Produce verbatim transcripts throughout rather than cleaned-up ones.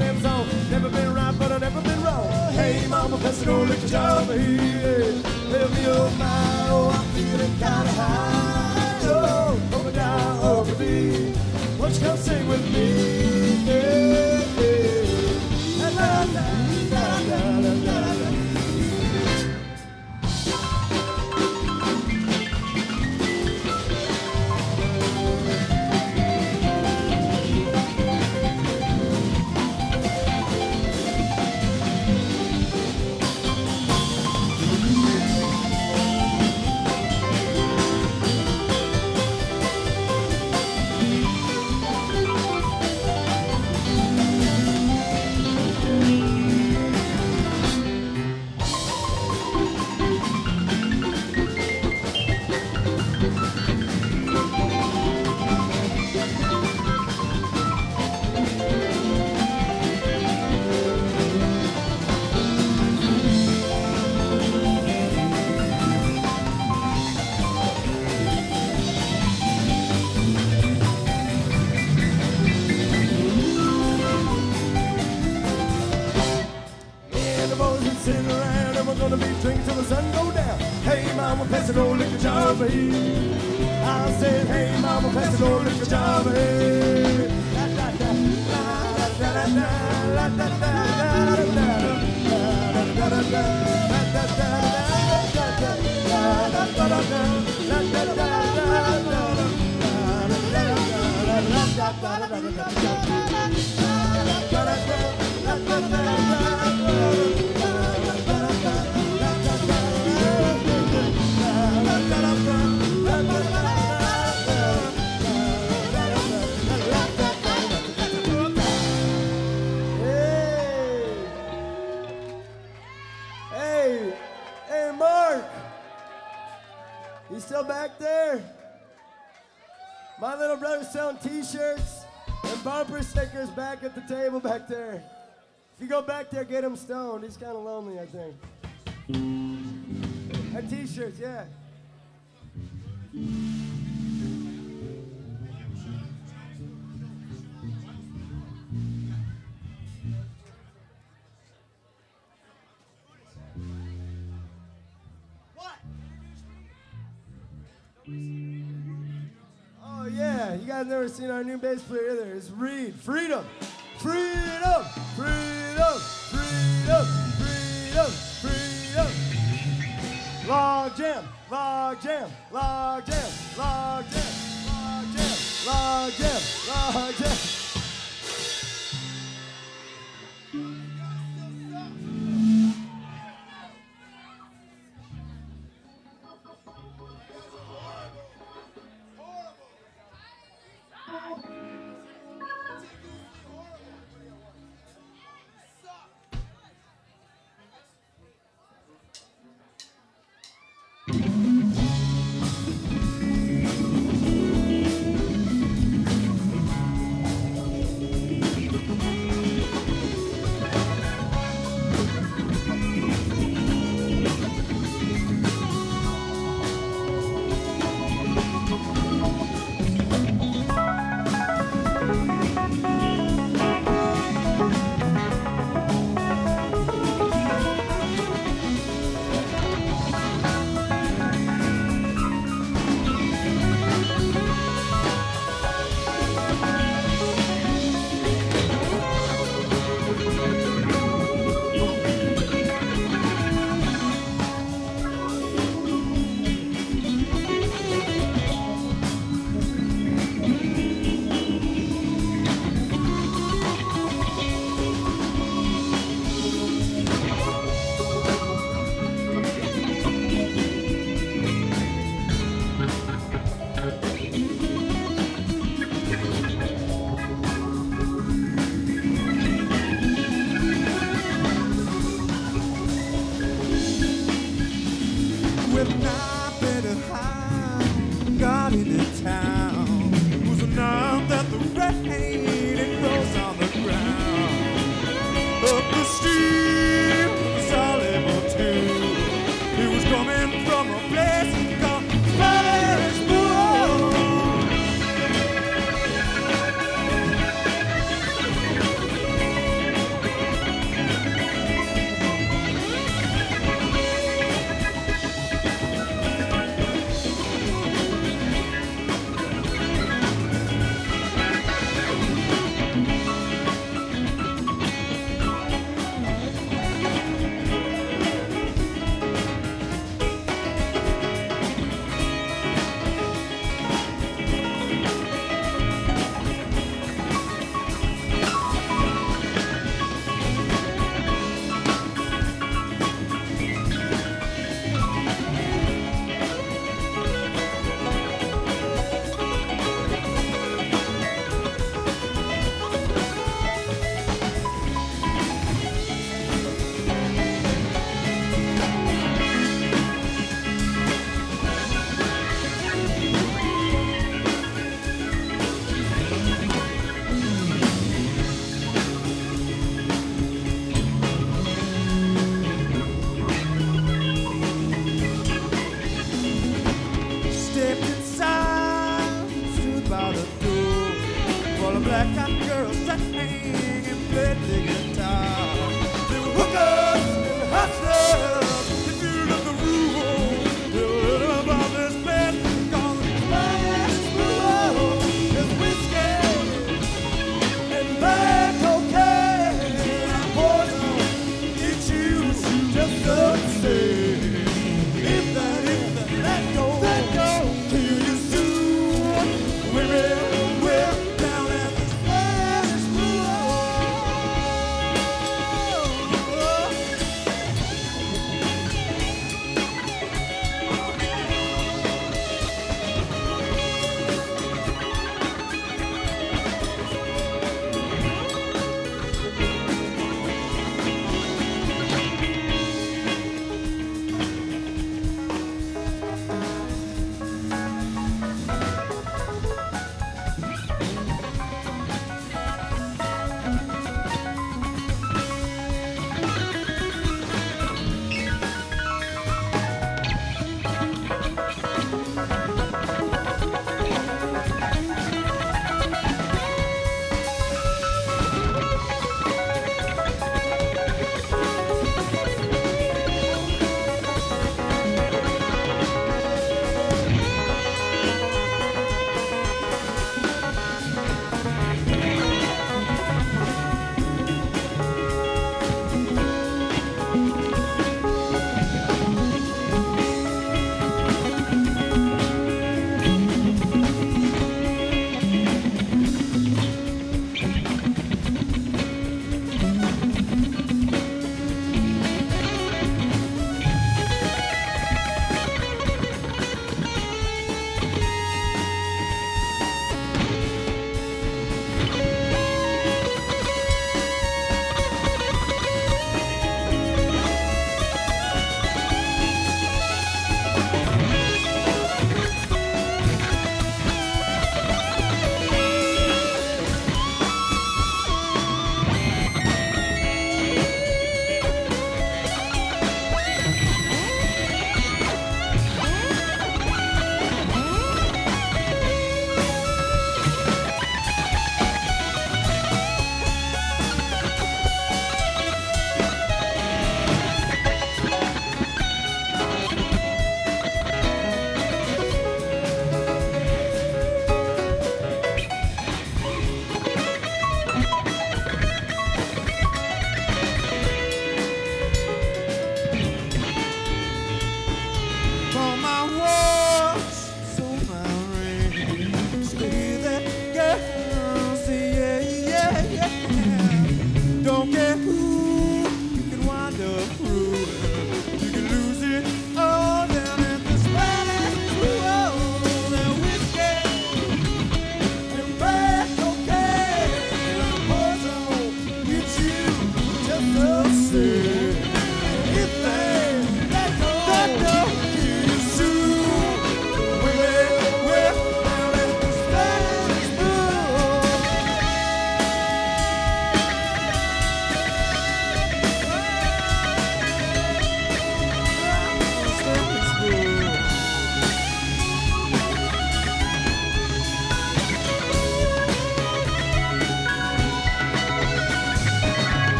second name song. Never been right, but I never been wrong. Hey, mama, let's go lick your job. Let me oh my, oh, I'm feeling kinda high. Oh, oh, down, oh, me. Won't you come sing with me? Yeah, yeah. La, la, la, la, la, la. T-shirts and bumper stickers back at the table back there. If you go back there, get him stoned. He's kind of lonely, I think. And T-shirts, yeah. I've never seen our new bass player either. It's Reed Freedom. Freedom! Freedom! Freedom! Freedom! Freedom! Log jam! Log jam! Log jam! Log jam! Log jam! Log jam! Log jam!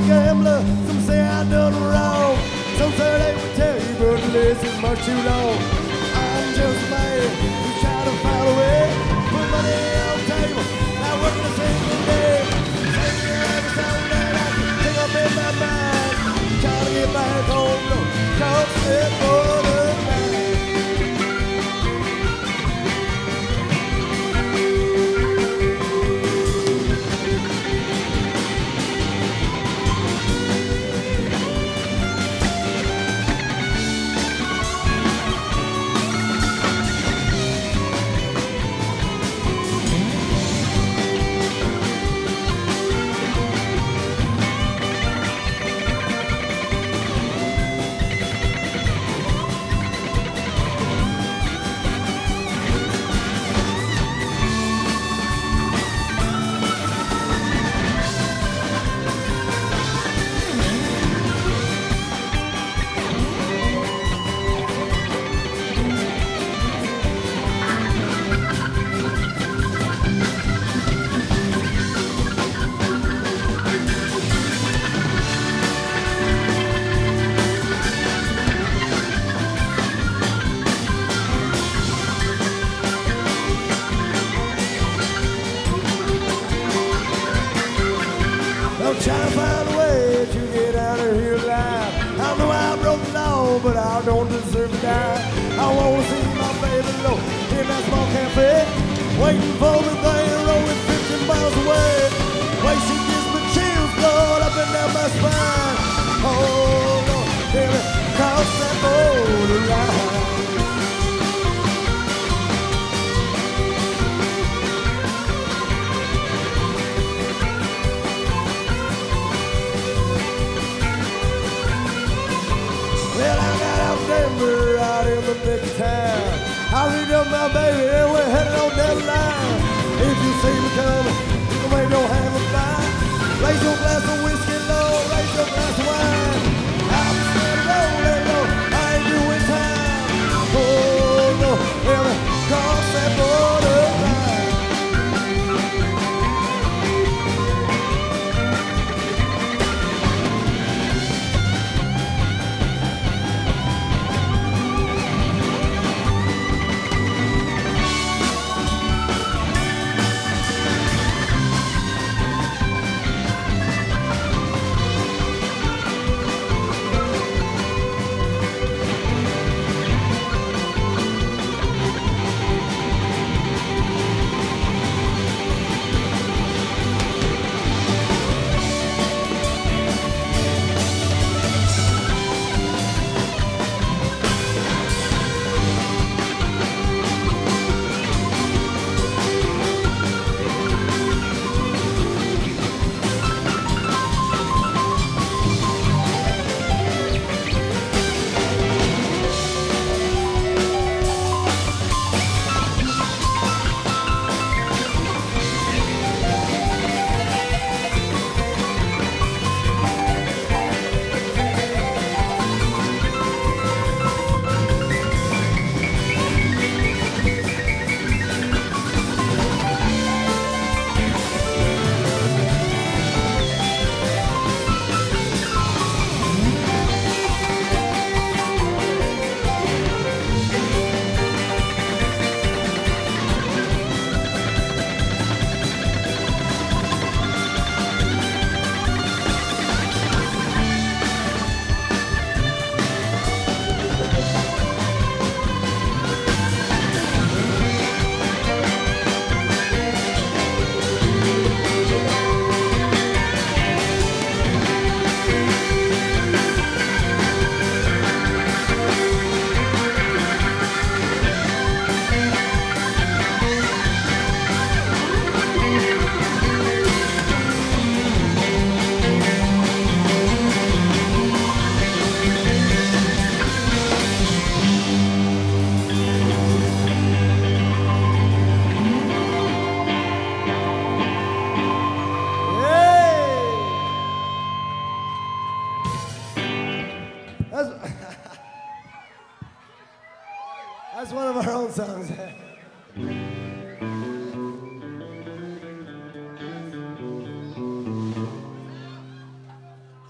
I'm a gambler, some say I done wrong. Some say they would tell you, but this is much too long. I'm just a man who tried to find a way, put money on the table, not working a single day. Take me every time that I can pick up in my mind, trying to get back home, no, can't sit for the night.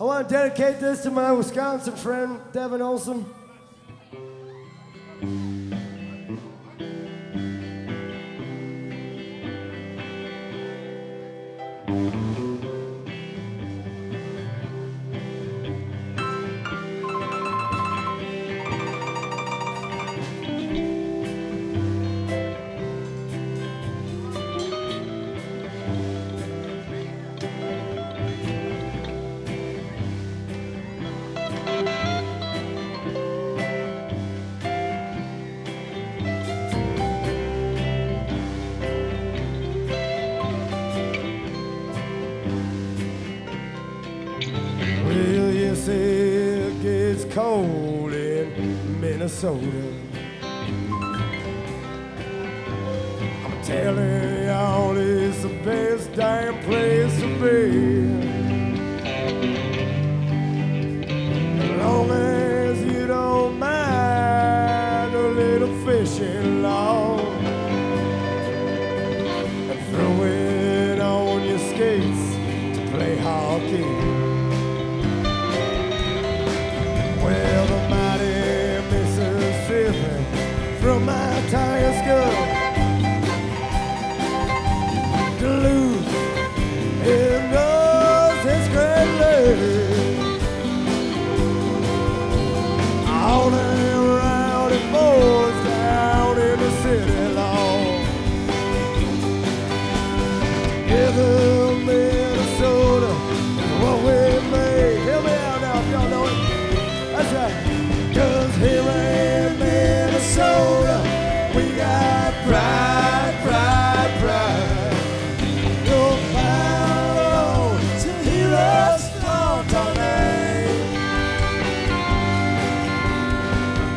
I want to dedicate this to my Wisconsin friend, Devin Olson. Cold in Minnesota. I'm telling y'all, it's the best damn place to be. As long as you don't mind a little fishing log and throw it on your skates to play hockey. From my tire school, Duluth, it knows its great lady. All them rowdy boys down in the city long. Together, Minnesota, what we made. Hear me out now if y'all know it. That's right. Cause here in Minnesota, pride, pride, pride. You'll find on to hear us flaunt our name.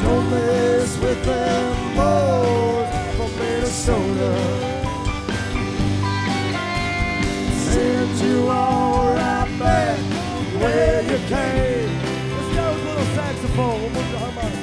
Don't mess with them boys from Minnesota. Send you all right back where you came. Let's go with a little saxophone. We'll harmonic.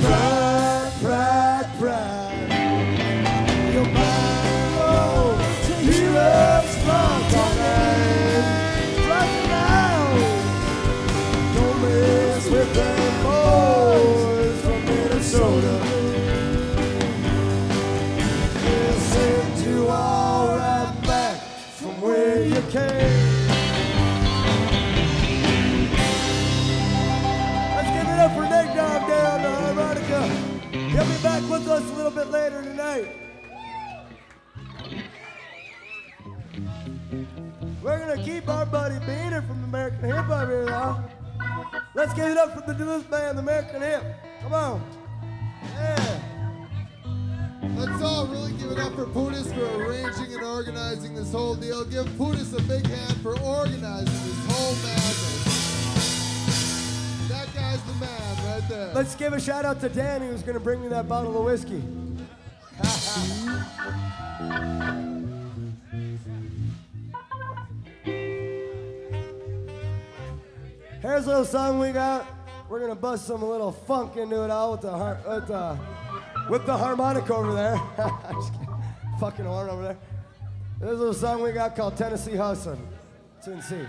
Pride, pride, pride. You're mine. We're gonna keep our buddy Beater from American Hip up here now. Let's give it up for the Duluth Band, American Hip. Come on. Yeah. Let's all really give it up for Pudis for arranging and organizing this whole deal. Give Pudis a big hand for organizing this whole madness. That guy's the man right there. Let's give a shout out to Danny, who's gonna bring me that bottle of whiskey. Here's a little song we got. We're gonna bust some little funk into it all with the har with the, with the harmonica over there. Just kidding. Fucking horn over there. There's a little song we got called Tennessee Hustler. It's in C.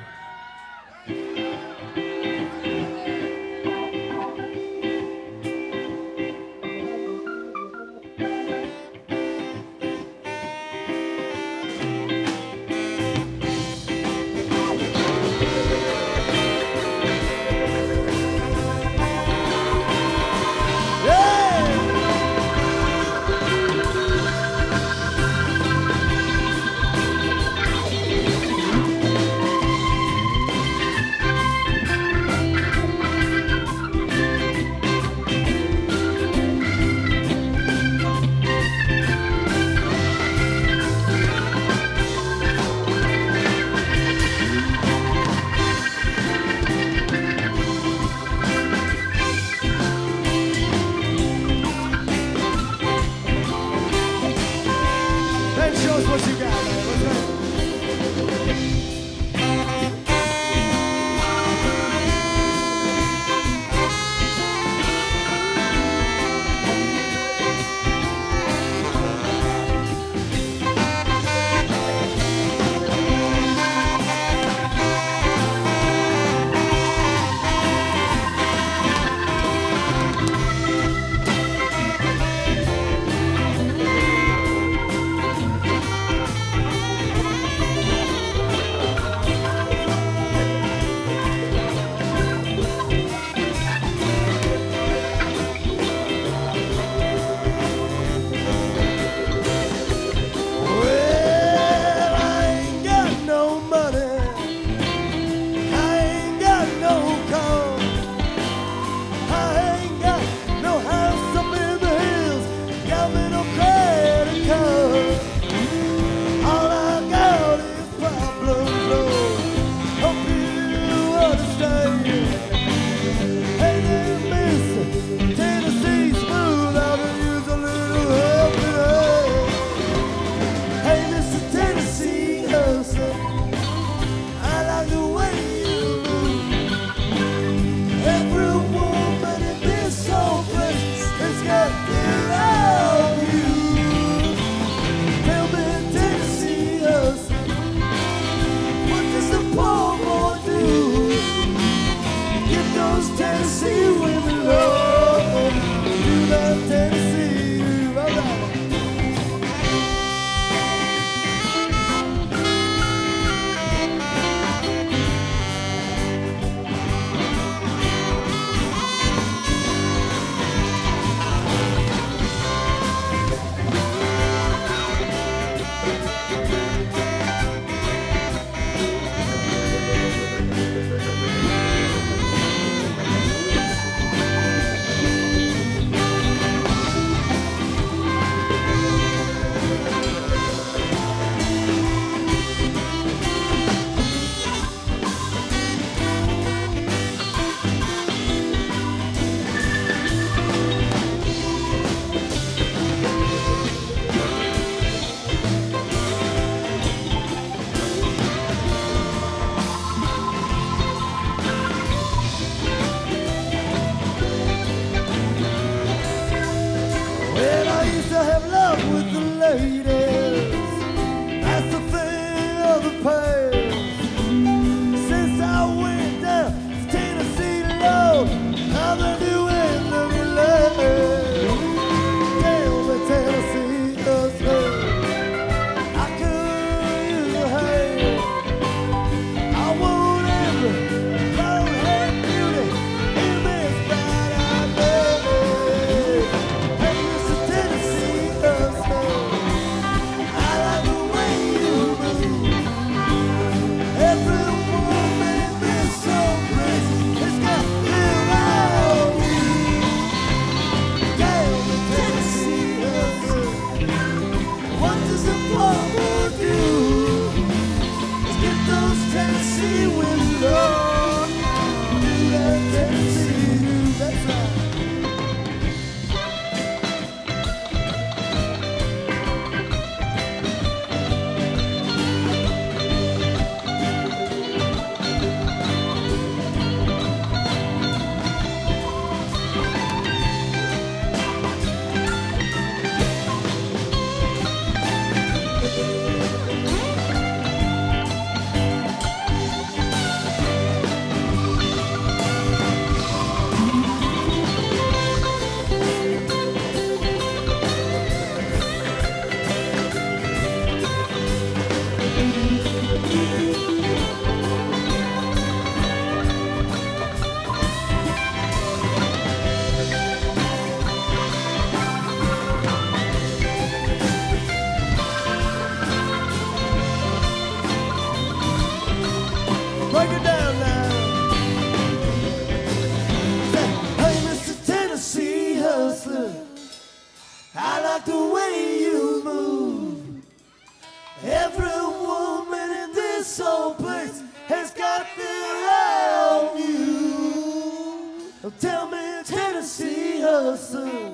Tell me, Tennessee Hustler,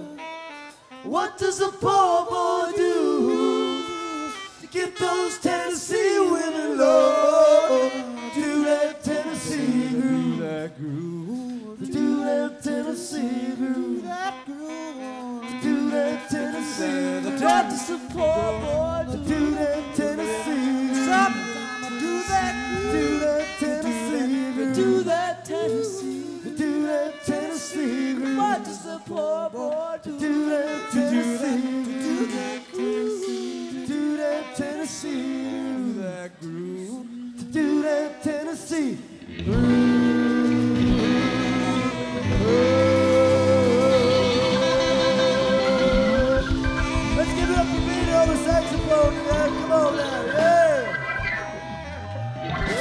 what does a poor boy do to get those Tennessee women low? Do that Tennessee groove, do that groove, do that Tennessee groove, do that Tennessee groove. What does a poor boy do? Do that Tennessee groove. Do that, do that Tennessee groove, do that Tennessee, do that Tennessee groove. What does the poor boy do? Do that Tennessee, do that Tennessee, do that Tennessee, do that groove, do that Tennessee groove. Let's give it up for being over saxophone today. Come on now, yeah. Yeah!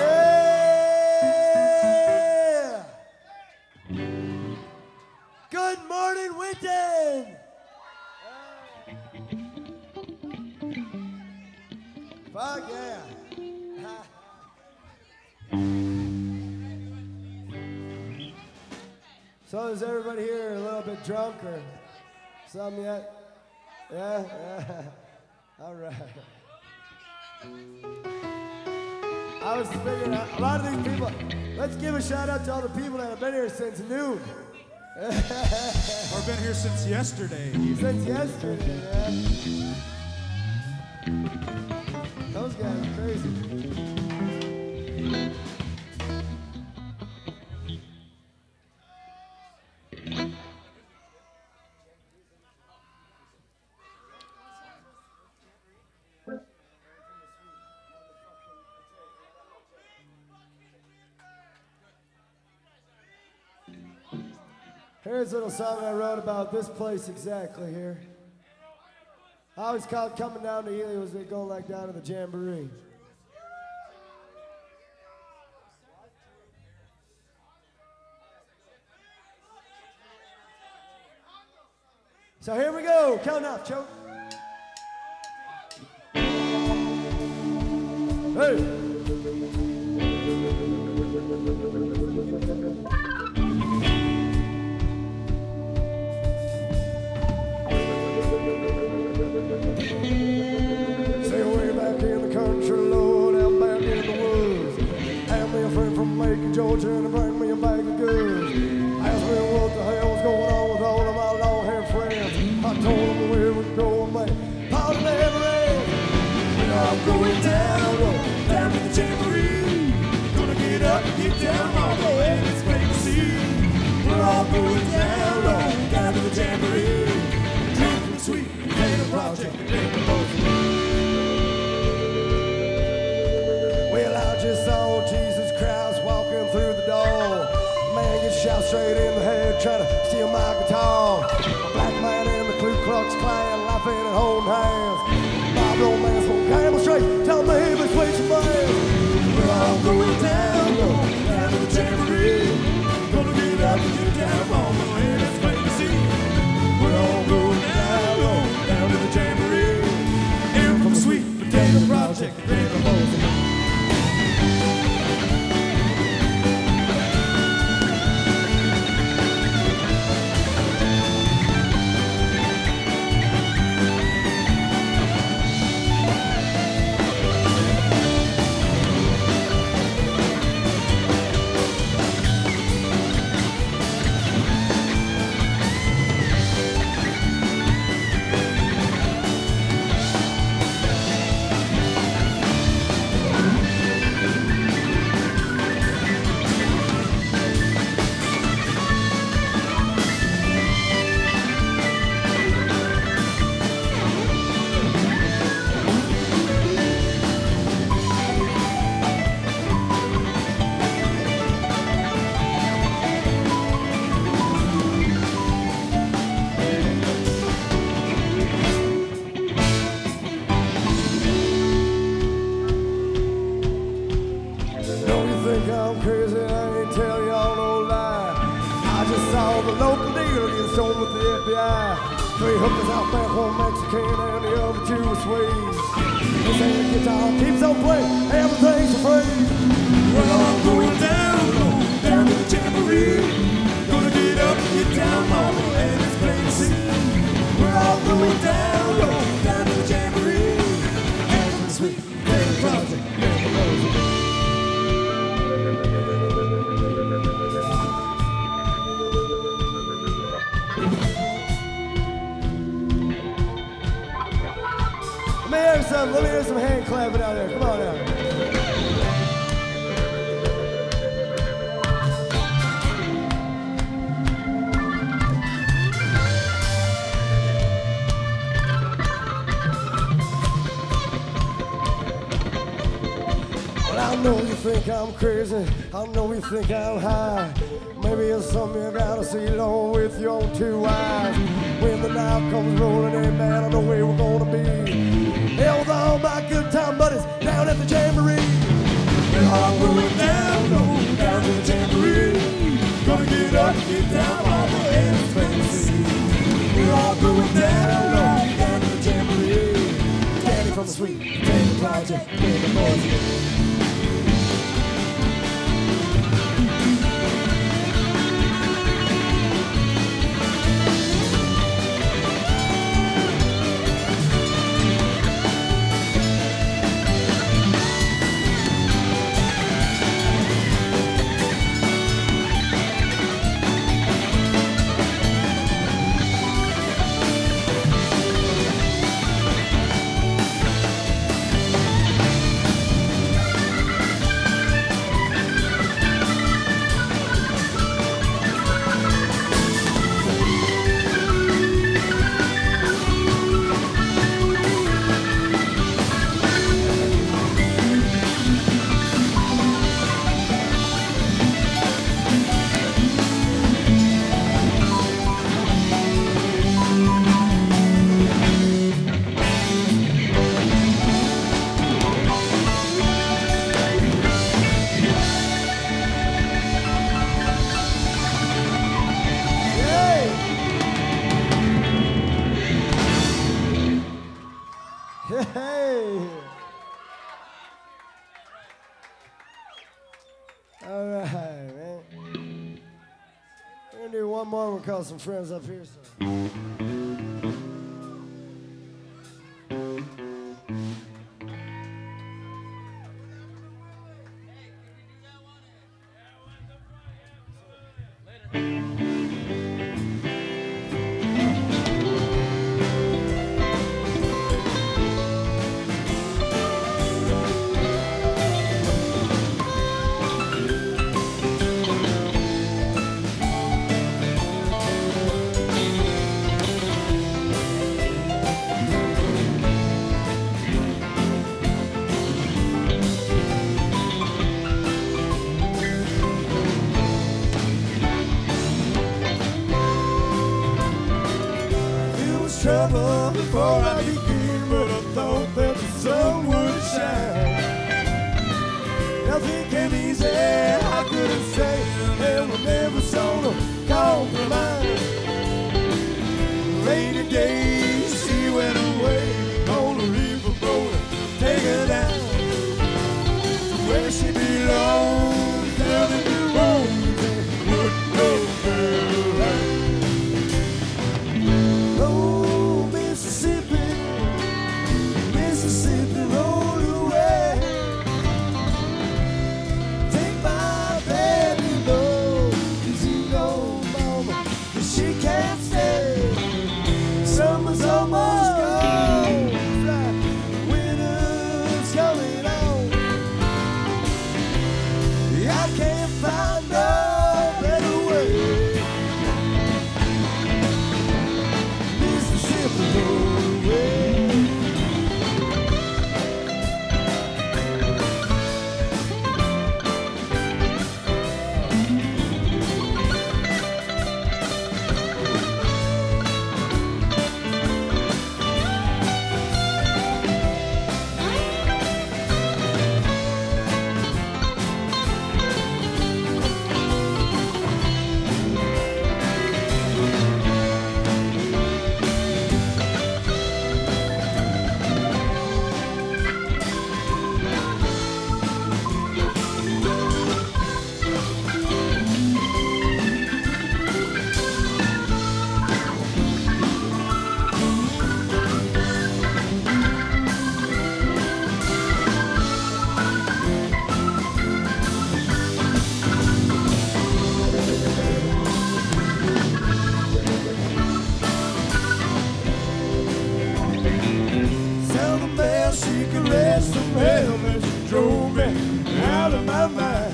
Good morning, Winton! Fuck yeah! So is everybody here a little bit drunk or something yet? Yeah? Yeah. All right. I was figuring out a lot of these people. Let's give a shout out to all the people that have been here since noon. Or been here since yesterday. Since yesterday, man. Those guys are crazy. Here's a little song I wrote about this place exactly here. I always called coming down to Ely was we go like down to the Jamboree. So here we go, count off, choke. Hey. Say way back in the country, Lord, out back in the woods. Have me a friend from Macon, Georgia, and bring me a bag of goods. Asked me what the hell was going on with all of my long-haired friends. I told them where we were going, man. Paul and Everett. I'm going down, down to the Jamboree. Gonna get up and get down, I'll go and it's make a scene. We're all going down, down to the Jamboree. Sweet Potato Project. Well, I just saw Jesus Christ walking through the door. Man gets shot straight in the head trying to steal my guitar. A black man in the Ku Klux Klan, life in and holding hands. Bob Romance from Campbell Street, tell me he was switching plans. We're all going down, going down to the Jamboree. Gonna get up and get down on the land that's plain to see. We're all going down to the Jamboree, in from Sweet Potato Project, bring the boys in. We're all going down, down to the Jamboree. Gonna get up going down, going down to the Jamboree. And the Sweet Potato Project never goes away. Let me hear some, let me hear some hand clapping out there. Come on now. I know you think I'm crazy, I know you think I'm high. Maybe it's something you gotta see along with your own two eyes. When the night comes rolling in, man, I know where we're gonna be. Hell with all my good time buddies down at the Jamboree. We're all going down, going down to the Jamboree. Gonna get up, get down, all the hands fancy. We're all going down, going down to the Jamboree. Daddy from the Sweet Potato Project, baby boys. Call some friends up here, so. Before I began, but I thought that the sun would shine. Nothing came easy, I couldn't say, and I never saw no compromise. Late in days, she went away on the river boat, take her down to where she belongs, down in the road, and would make her right. Mississippi. That's the bell that's drove me out of my mind.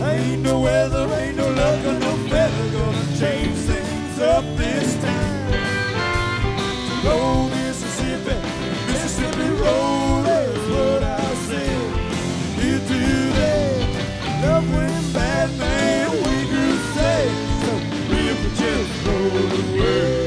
Ain't no weather, ain't no luck, or no feather gonna change things up this time. To roll Mississippi, Mississippi roll, that's what I said. Here today, nothing bad man we could say. So if we just roll away.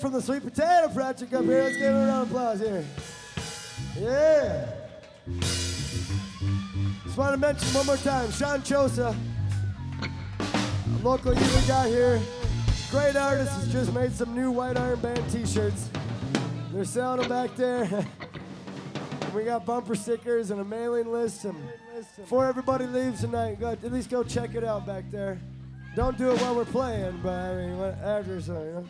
From the Sweet Potato Project up here. Let's give her a round of applause here. Yeah. Just want to mention one more time, Sean Chosa, a local Ely guy here. Great artist, has just made some new White Iron Band t-shirts. They're selling them back there. We got bumper stickers and a mailing list. And before everybody leaves tonight, go, at least go check it out back there. Don't do it while we're playing, but I mean, after so, you know.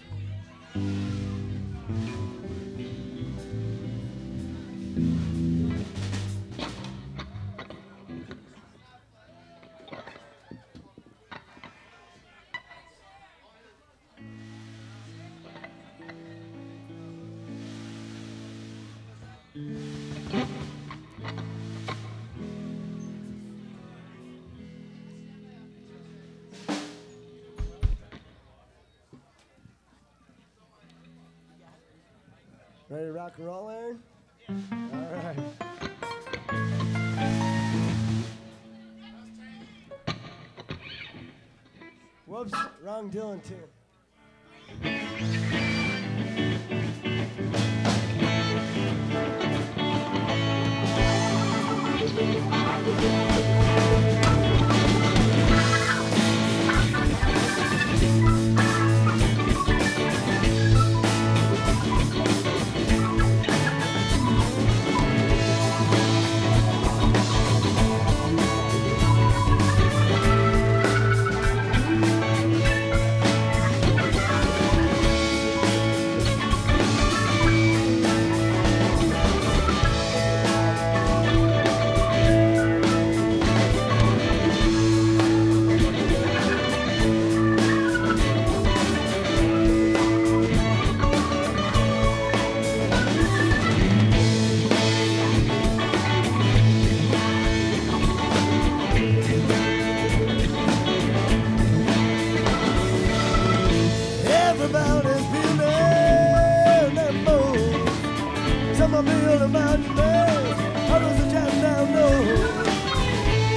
Ready to rock and roll, Aaron? Yeah. All right. Whoops, wrong Dylan tune. Thank you. everybody's feeling that moves. Some are building mountain men, others are jotting down notes.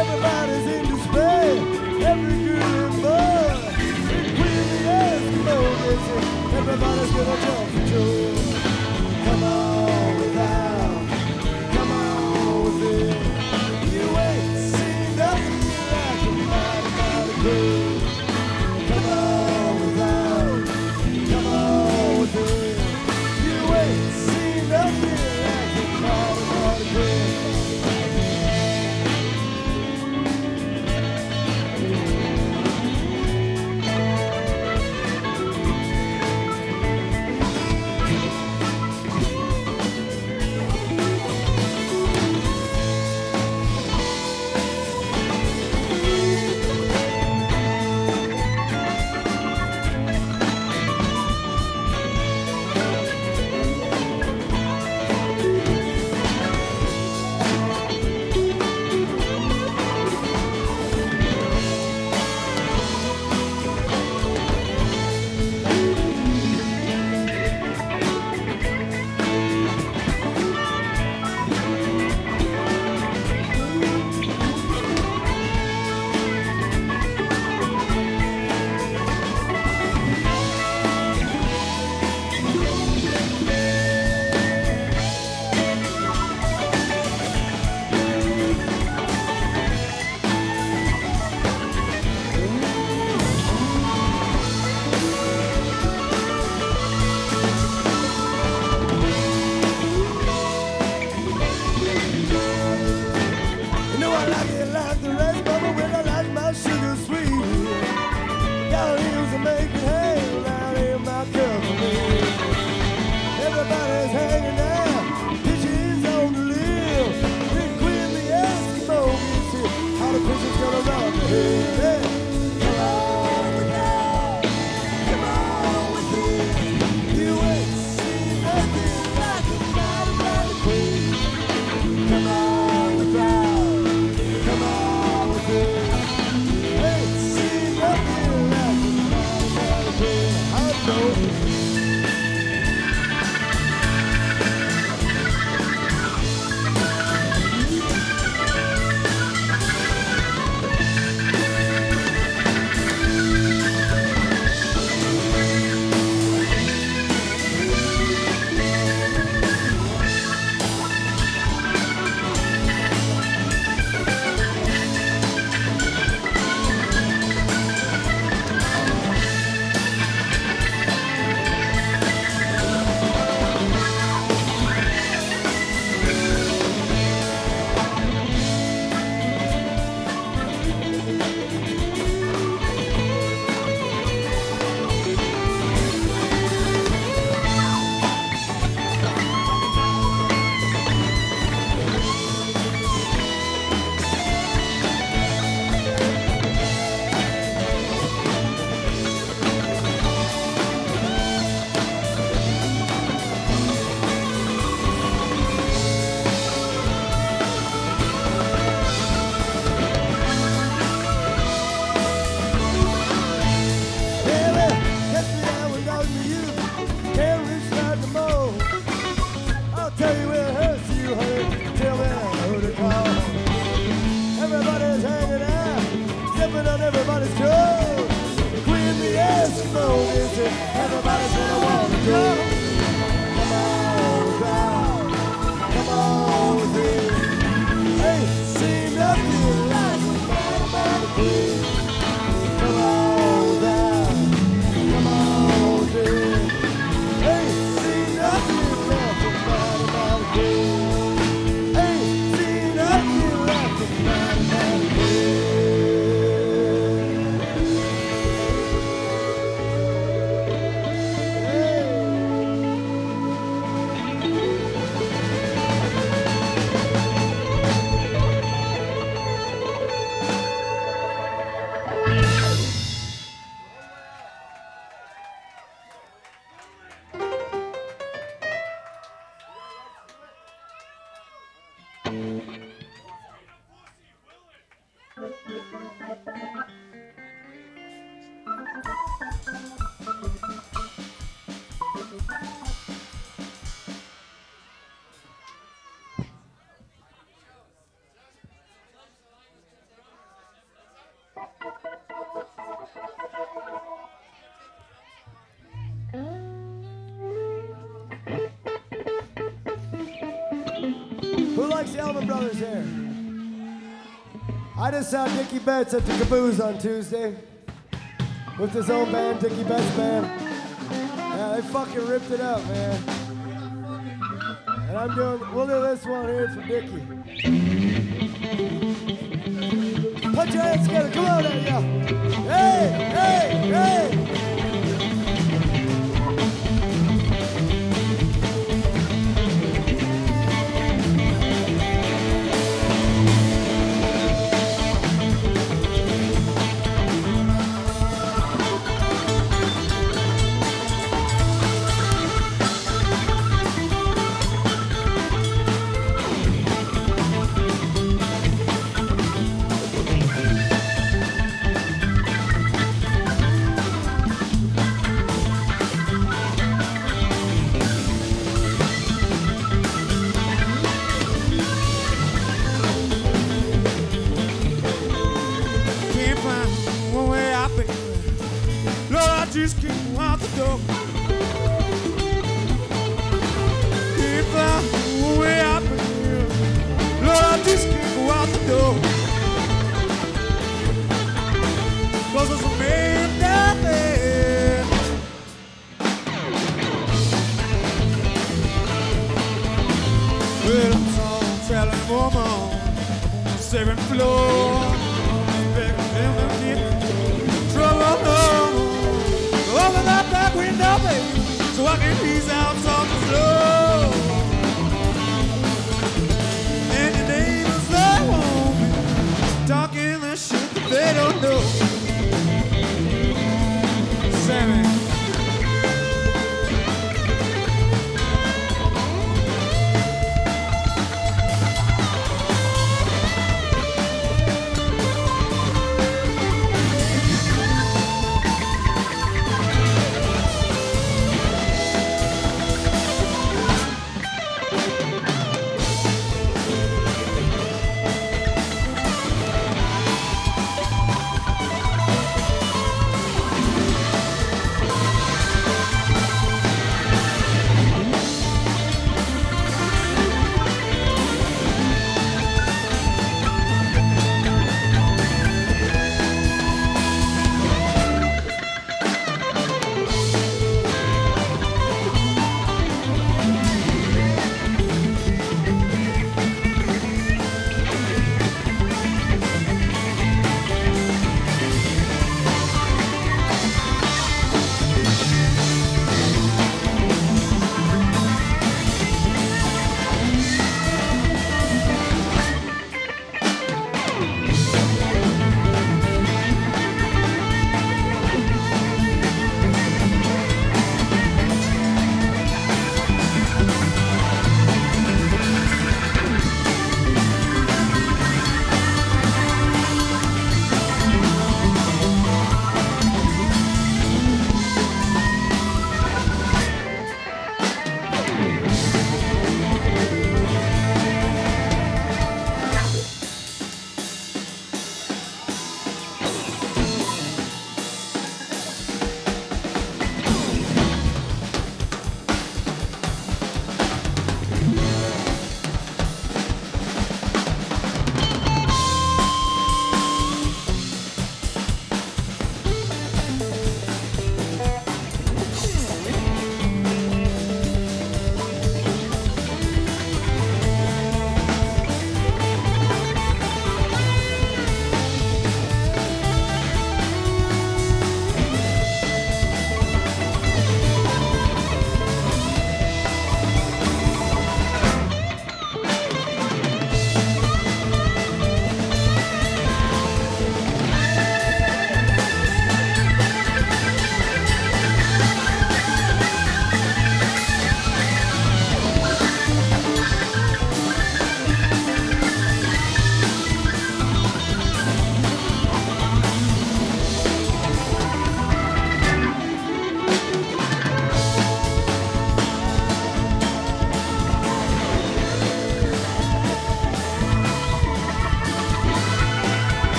Everybody's in despair, every good boy. Between the Eskimos, everybody's gonna jump for joy. Come on with love, come on with it. You ain't seen nothing like a mighty, mighty girl. Come on with love, come on with it. You ain't seen nothing like a mighty, mighty Who likes the Elman Brothers here? I just saw Dickey Betts at the Caboose on Tuesday with his own band, Dickey Betts Band. Yeah, they fucking ripped it up, man. And I'm doing, we'll do this one here for Dickey. Put your hands together, come on there, y'all. Hey, hey, hey.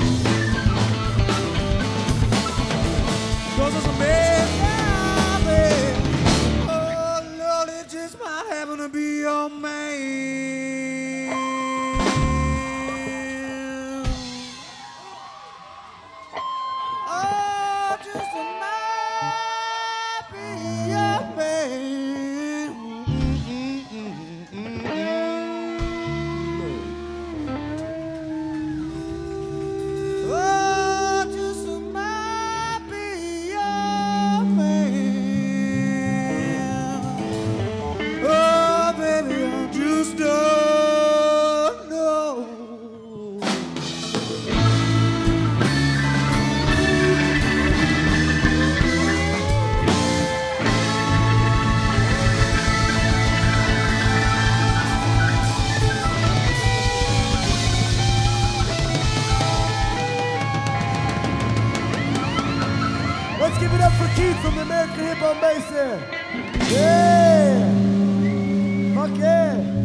'Cause it's a bad habit. Oh Lord, it just might happen to be your man. Oh, just a might be your man. Mm-hmm. Oh, just a might be your man. Oh, baby, I just don't know. Let's give it up for Keith from the American Hip on bass there. Yeah! Fuck yeah!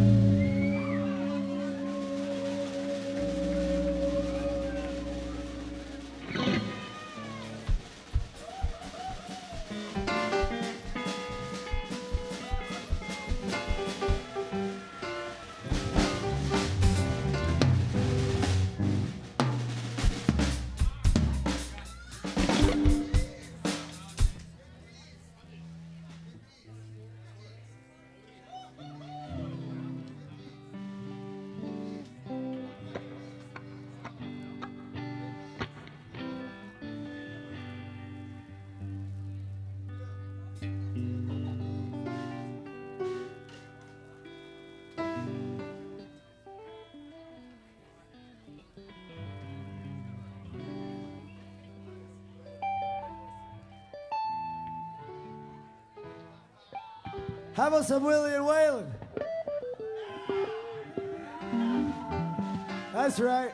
How about some Willie and Waylon? That's right.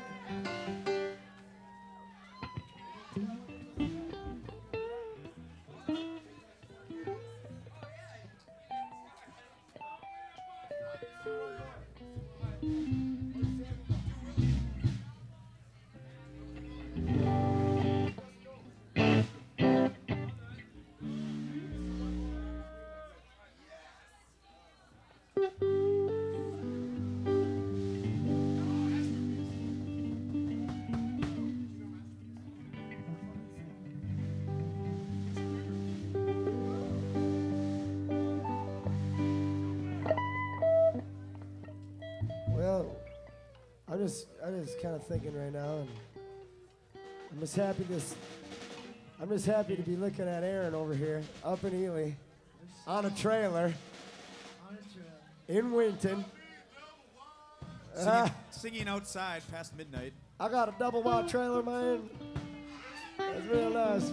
Well, I'm just, I'm just kind of thinking right now, and I'm just happy this, I'm just happy to be looking at Aaron over here, up in Ely, on a trailer, in Winton. Uh, Singing, singing outside past midnight. I got a double wide trailer, man. That's real nice.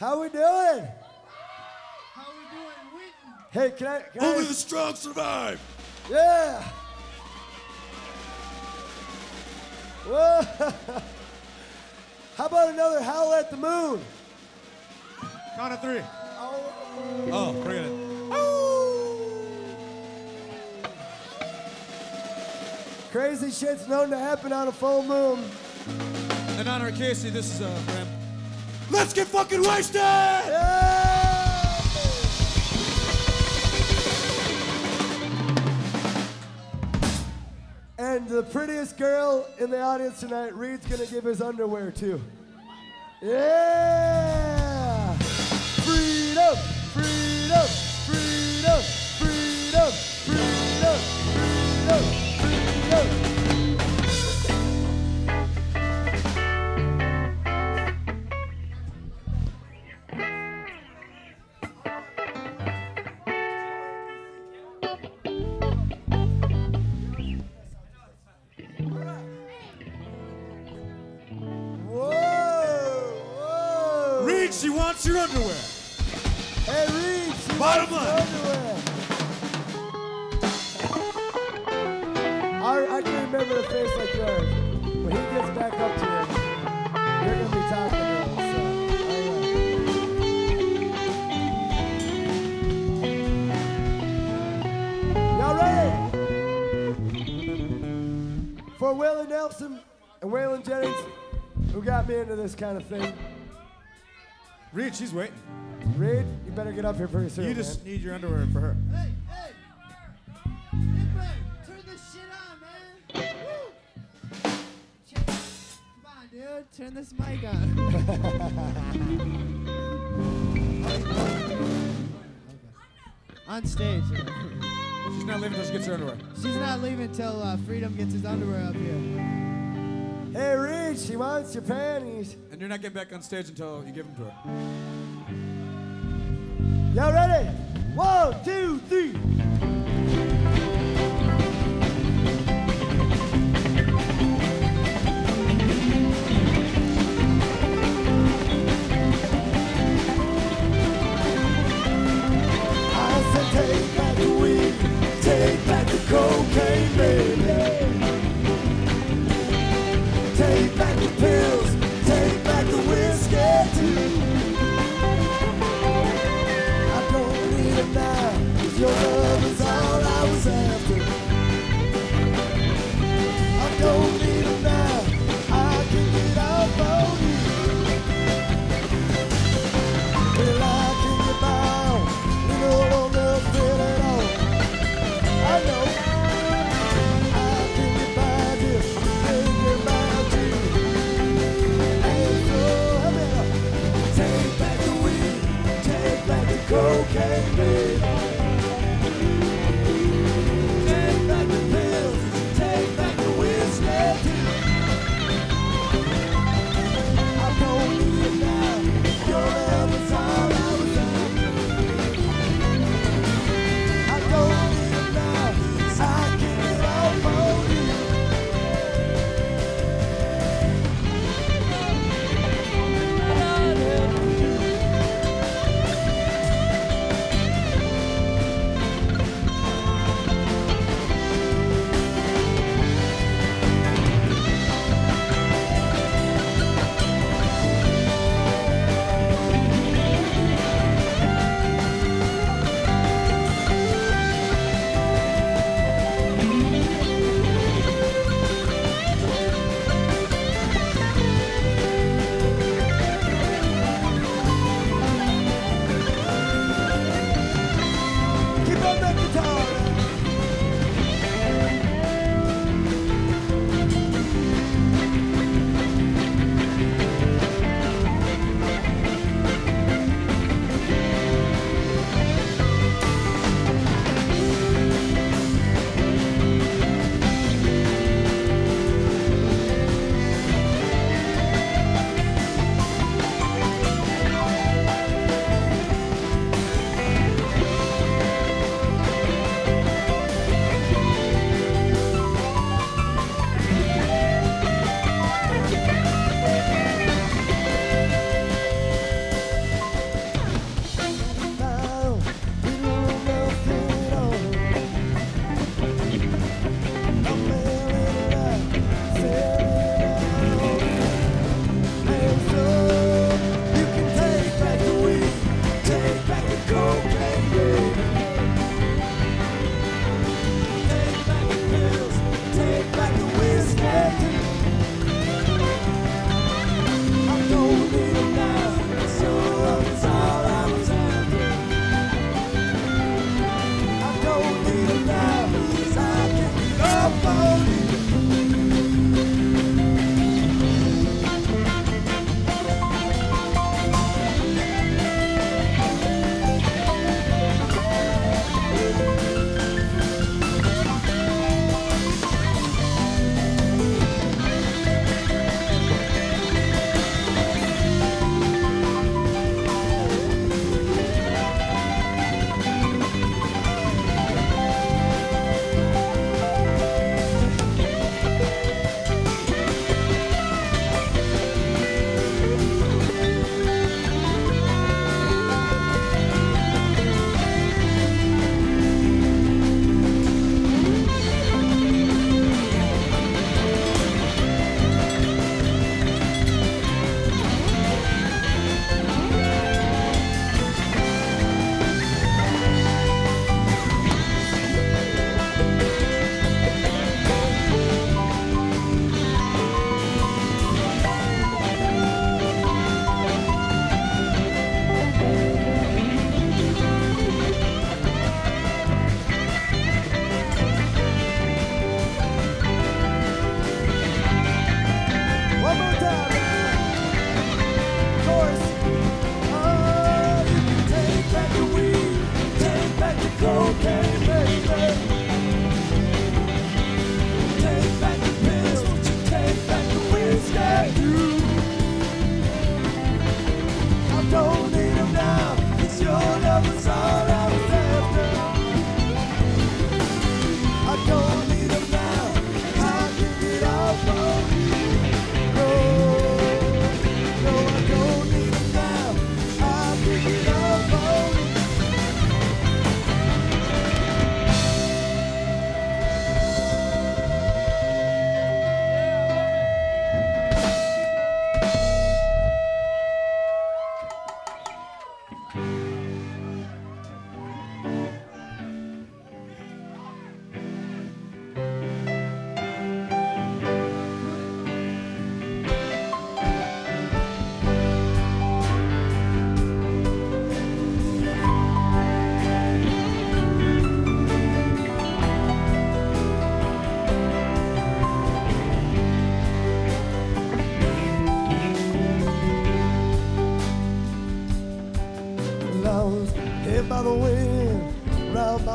How we doing? How we doing, Winton? Hey, can I? Can Only I... the strong survive. Yeah. Whoa. How about another howl at the moon? Count of three. Oh, oh bring it. Oh. Crazy shit's known to happen on a full moon. And on our Casey, this is a uh, ramp. Let's get fucking wasted! Yeah! And the prettiest girl in the audience tonight, Reed's gonna give his underwear too. Yeah! Freedom! Freedom! Freedom! Freedom! Freedom! Freedom! Freedom! Your underwear. Hey, Reed, she bottom line. I, I can remember a face like yours. When he gets back up to it, you're going to be talking about it. So, y'all ready? For Willie Nelson, and Waylon Jennings, who got me into this kind of thing. Reed, she's waiting. Reed, you better get up here pretty soon. You just man. need your underwear for her. Hey, hey! Nipper, turn this shit on, man! Woo. Come on, dude, turn this mic on. On stage. She's not leaving until she gets her underwear. She's not leaving until uh, Freedom gets his underwear up here. Hey, Reed, she wants your panties. And you're not getting back on stage until you give them to her. Y'all ready? One, two, three. I said take back the weed, take back the cocaine, baby. Take back the pills, take back the whiskey too. I don't need it now, 'cause your love is out.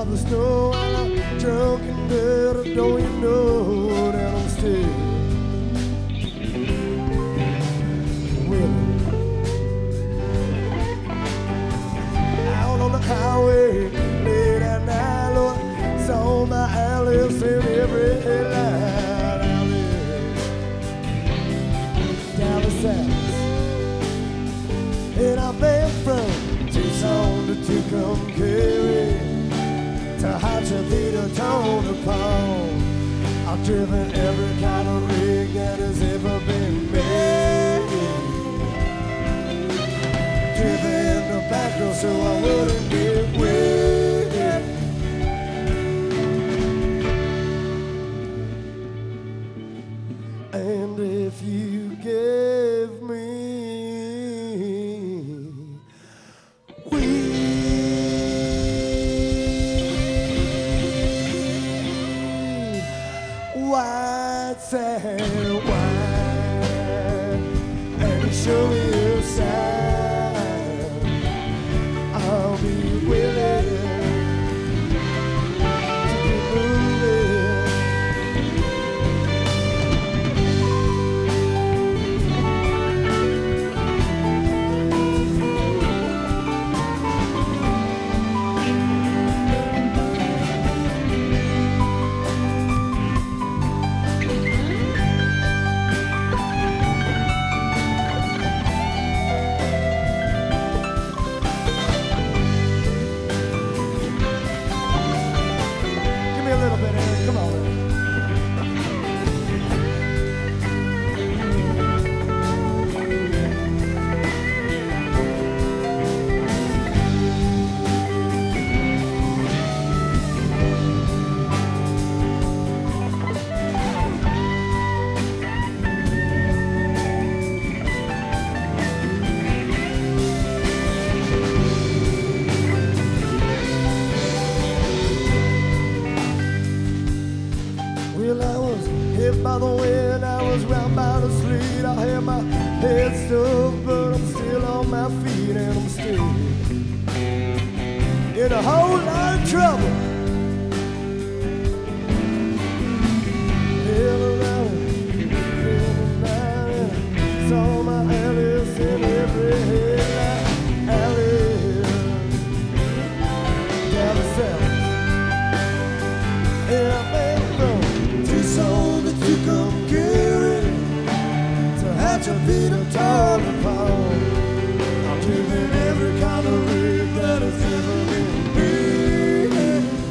of the snow, and I'm drunk and bitter, don't you know that I'm still with. Out on the highway, late at night, Lord, saw my Alice in every headlight. Alice, Dallas, Dallas, and I've been from Tucson to Tucumcari, to Hachavita, Town to Pound. I've driven every kind of rig that has ever been made. Driven the back door so I wouldn't get wet. And if you give me weed, white sand wine, and show me your sign, I'll be willing to be I've driven every kind of rig that has ever been made.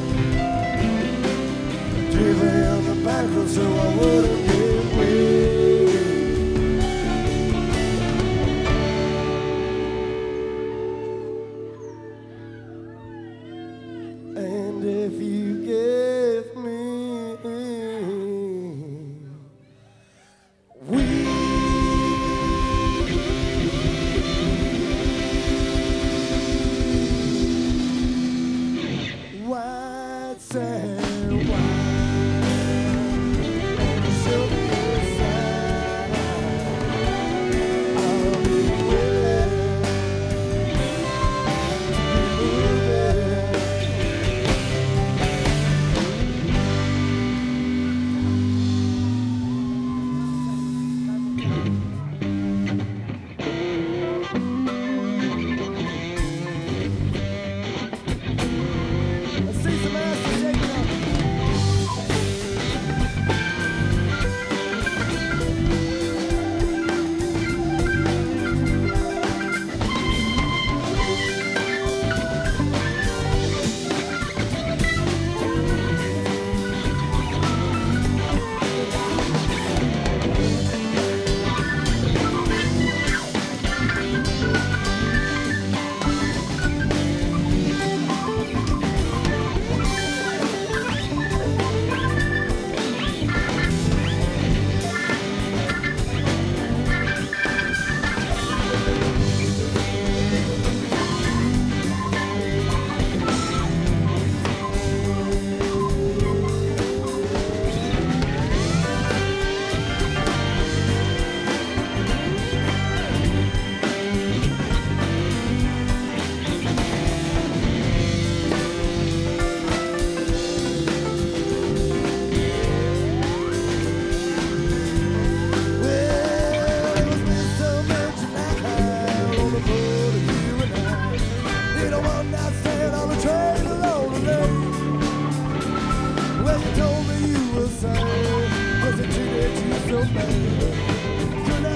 Everything I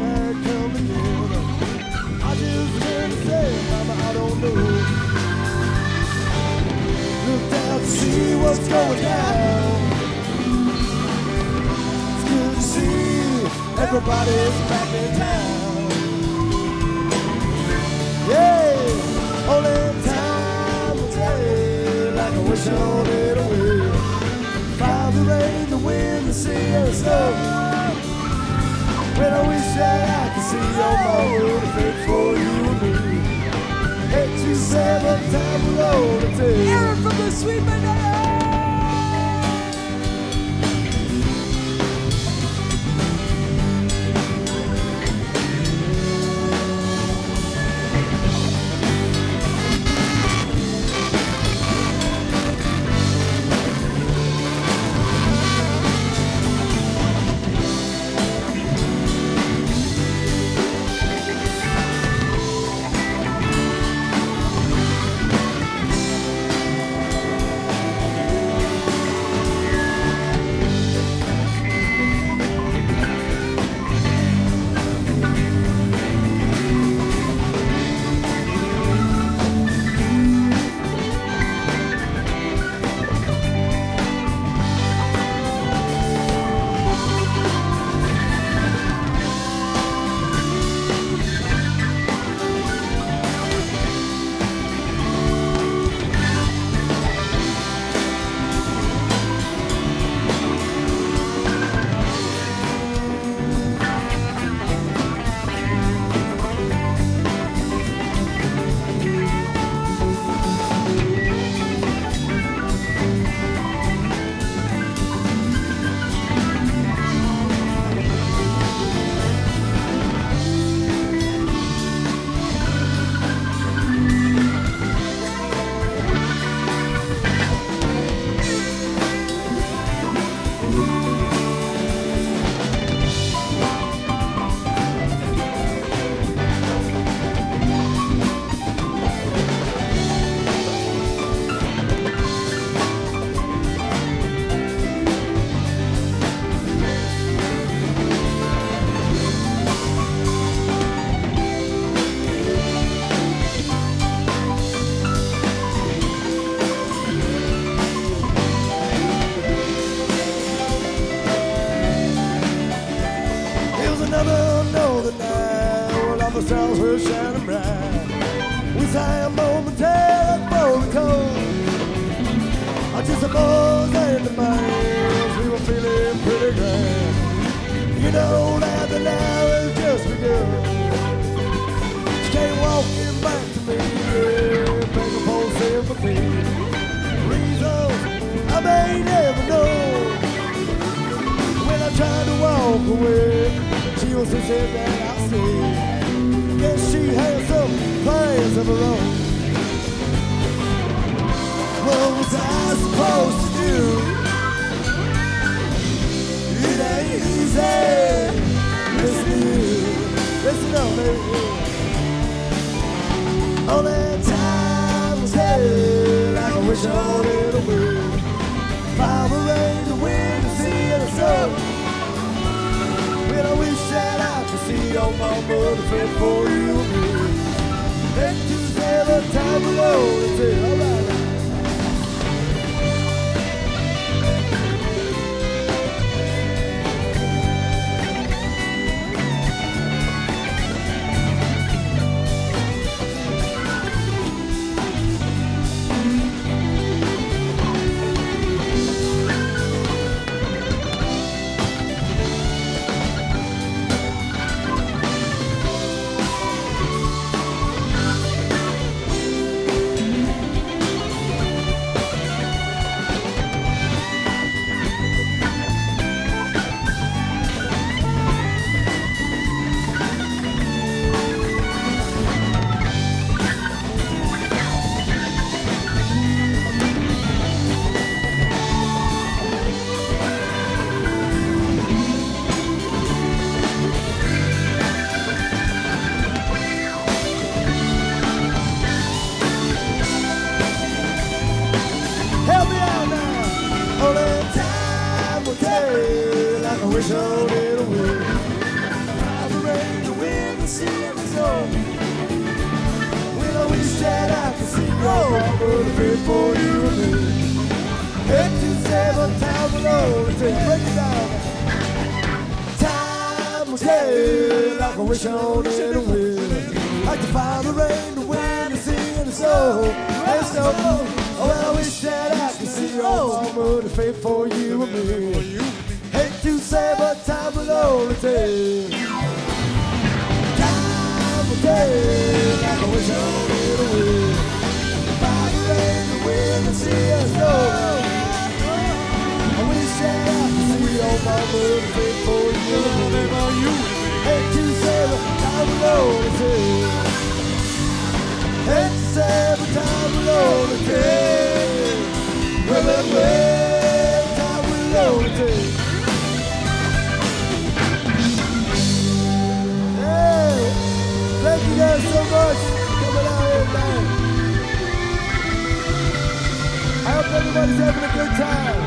had come together. I just can't say, Mama, I don't know. Look out to see what's going down. It's good to see everybody's back in town. Yeah, only time will tell. Like I wish on it away. By the rain, the wind, the sea, and the snow. When I wish that I could see your mold fit for you and me. eight two seven time below the day. Here from the Sweet wish I did a win. I'm ready to win the series over. When I wish that I could see your rubber fit for you and me. Head to seven times below to take breaks down. Time was dead like I wish I did a win. Like to find the rain to win the series over. And so, oh, well, I wish that I could see your rubber fit for you and me. To say but time will only take. Time will take. Like I wish I did a win. If I could raise the wind and see us go. I wish that I could see all my birds fit for you and me. Hey, to say but time will only take. Hey, to say but time will only take. Remember, time will only take. Thank you guys so much for coming out here tonight. I hope everybody's having a good time.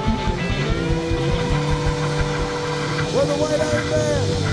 We're the White Iron Band.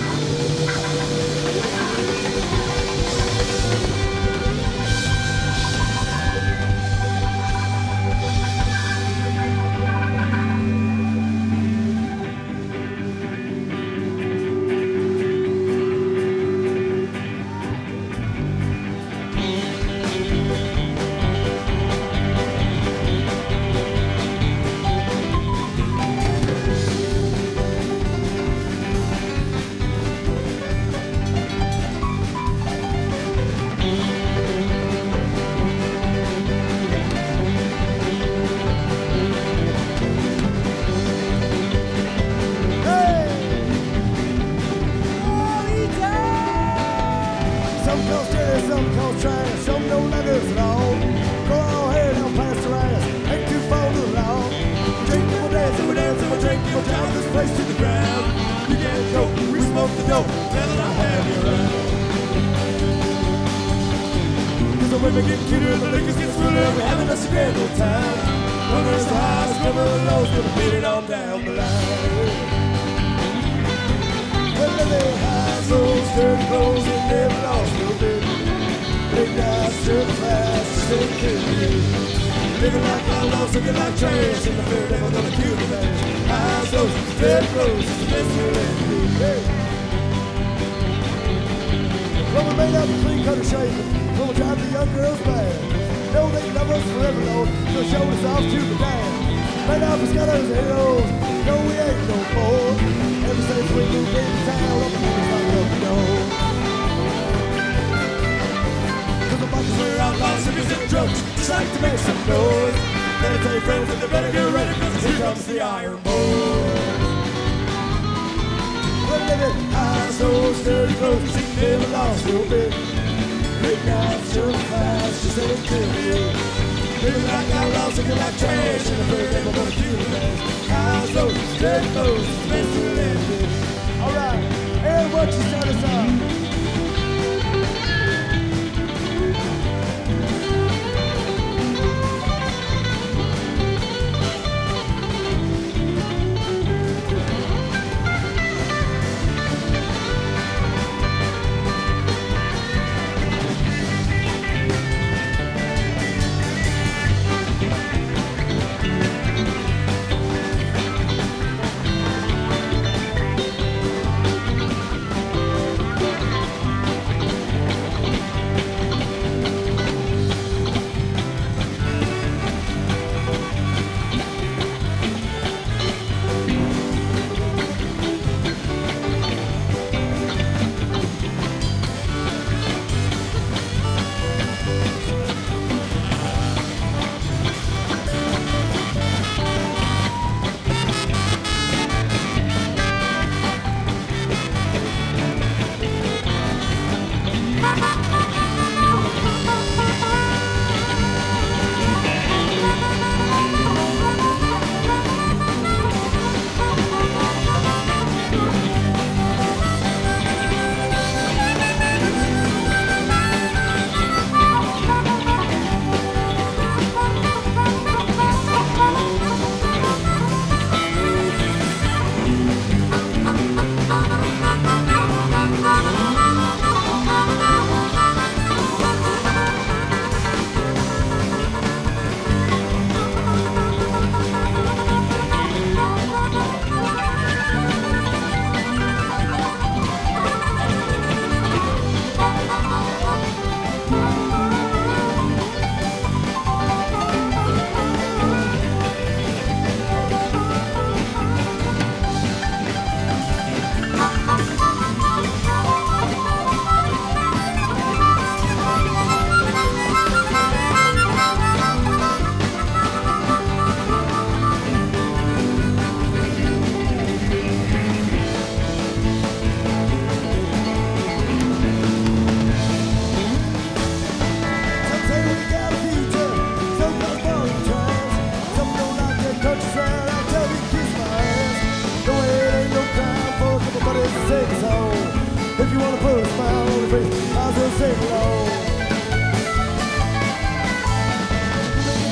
first man on the face, I still sing along.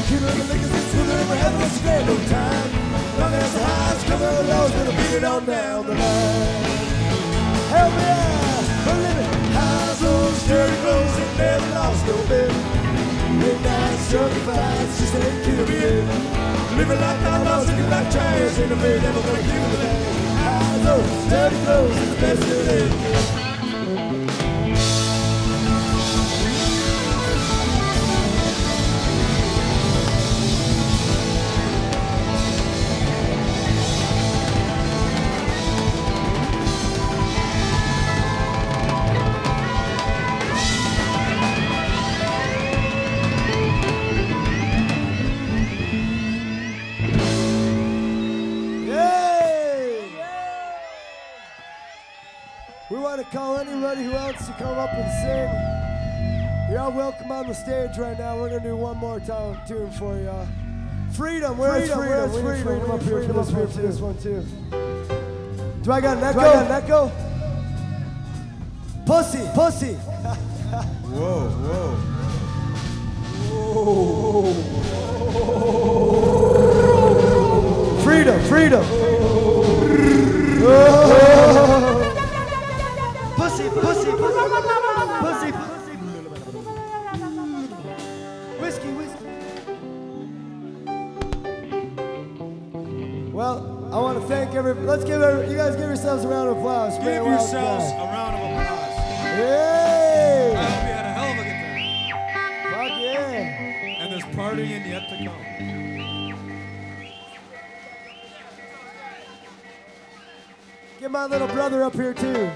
Keep it in the liquor, it's still in the heaven, it's great, no time. Long as the highs come out low, gonna beat it on down the line. Help me out, we're living highs, lows, dirty clothes, and never lost no bit. Midnight, struggle fights, just ain't killing me. Living like I lost, looking like trash, ain't afraid, never gonna give it away. Highs, lows, dirty clothes, and the best of it. Call anybody who wants to come up and sing. You're all welcome on the stage right now. We're gonna do one more time tune for you. Freedom, where's freedom? Where's freedom? Freedom. freedom? Up here, freedom up here for this one too. Do I got an echo? Do I got an echo? Pussy, pussy. Whoa, whoa, whoa, whoa. Freedom, freedom. Whoa. Pussy, pussy, pussy, pussy, pussy. Whiskey, whiskey. Well, I want to thank everybody. Let's give every, you guys give yourselves a round of applause. Give yourselves applause. a round of applause. Yay! I hope you had a hell of a good time. Fuck yeah! And there's partying yet to come. Get my little brother up here too.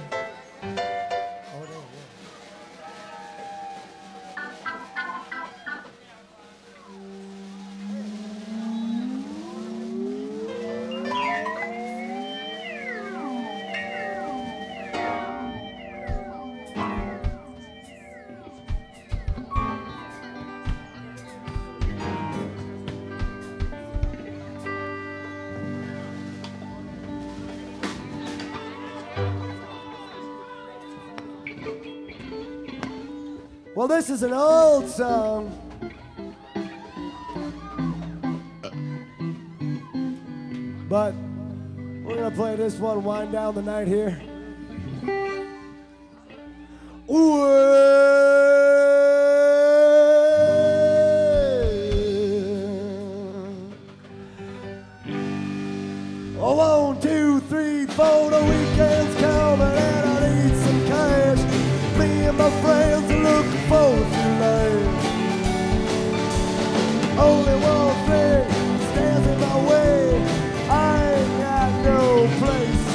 Well, this is an old song. But we're going to play this one, wind down the night here. Oh, one, two, three, four, the weekend's coming and I need some cash. Me and my friends are looking. Only one thing stands in my way. I ain't got no place to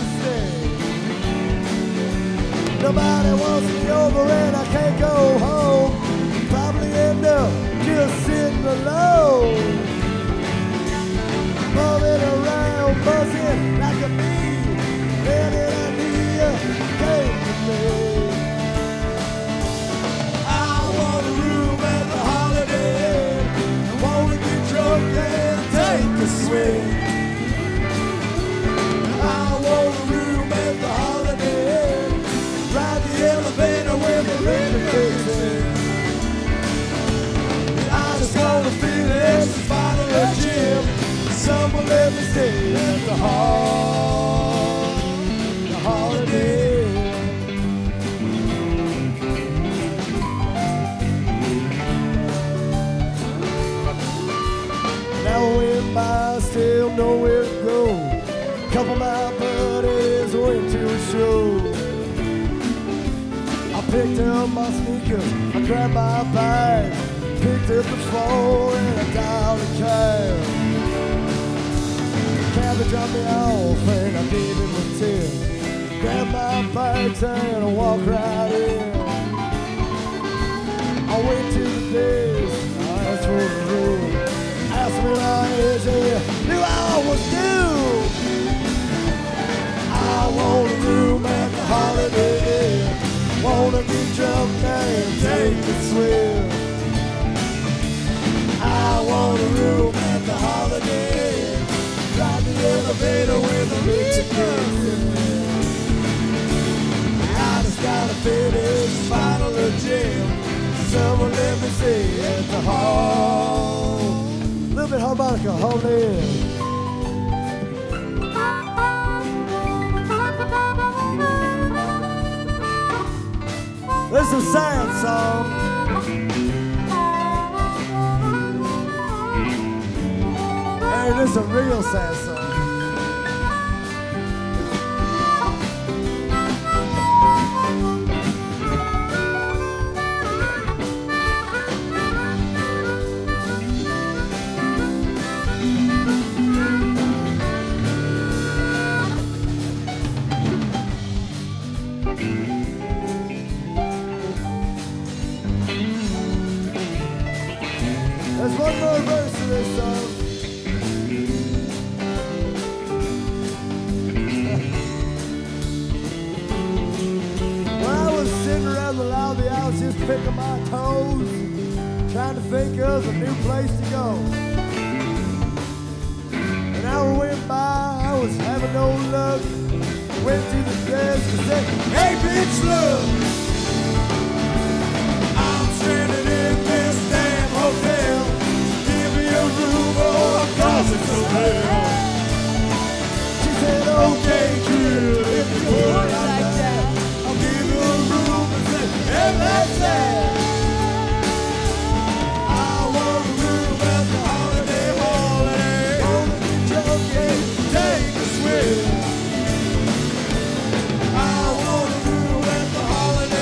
stay. Nobody wants me over and I can't go home. Probably end up just sitting alone, bumming around, buzzing like a bee. Then an idea came to me. Take a swing. I want a room at the Holiday Inn. Ride the elevator when the rain kicks in. I just wanna feel it, find a gym. Someone let me stay at the hall, the Holiday Inn. I still know where to go. Couple of my buddies went to a show. I picked up my sneakers, I grabbed my bag, picked up the phone and I dialed a cab. The cab dropped me off and I gave him a tip. Grabbed my bike and I walked right in. I went to the place, I asked for a room. That's what I is here, knew I was due. I want a room at the Holiday Inn. Wanna get drunk and take a swim. I want a room at the Holiday Inn. Ride the elevator with a rich person. I just gotta feel well, let me see, at the hall. A little bit harmonica, Holiday Inn. There's a sad song. And it's a real sad song. Picking my toes, trying to think of a new place to go. An hour went by, I was having no luck. Went to the desk and said, hey bitch, look, I'm stranded in this damn hotel. Give me a room or a closet to hell. She said, okay, kid, if you would like that, I'll give you a room. And said, hey, that's that. I want to do at the Holiday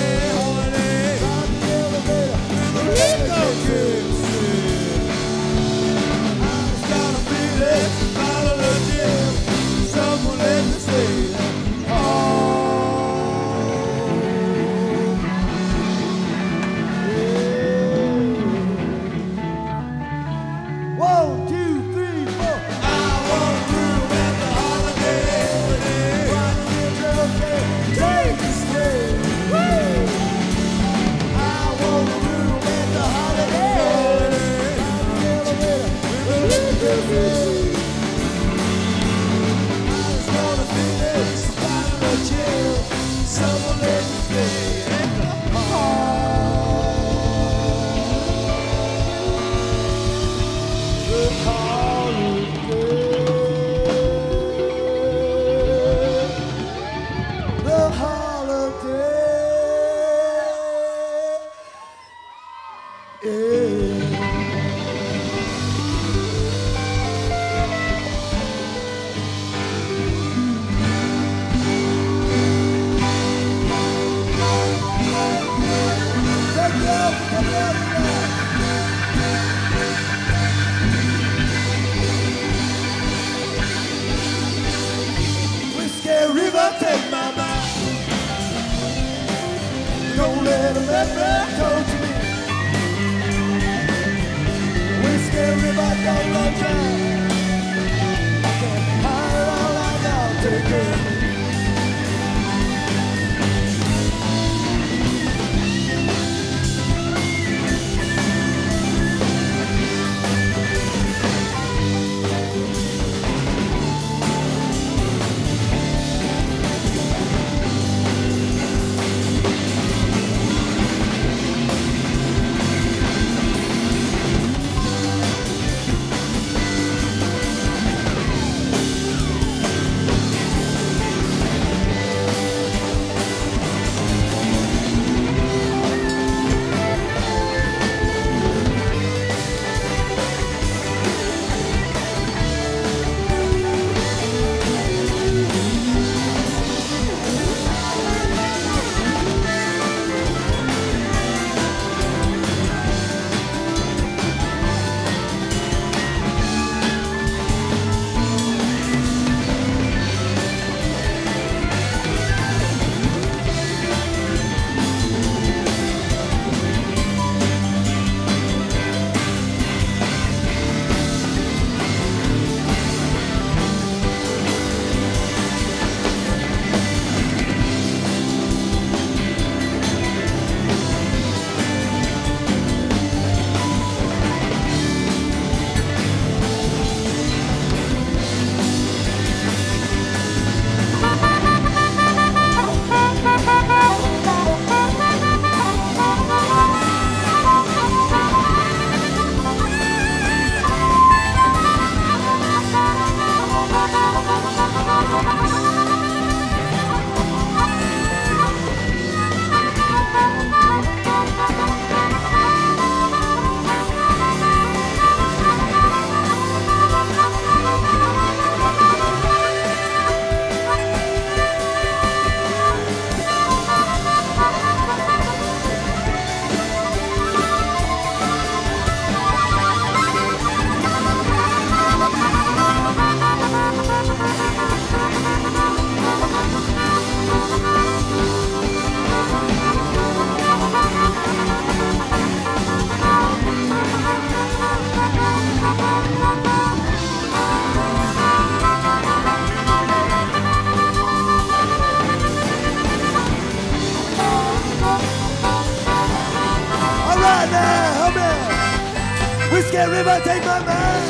Mississippi River, take my mind.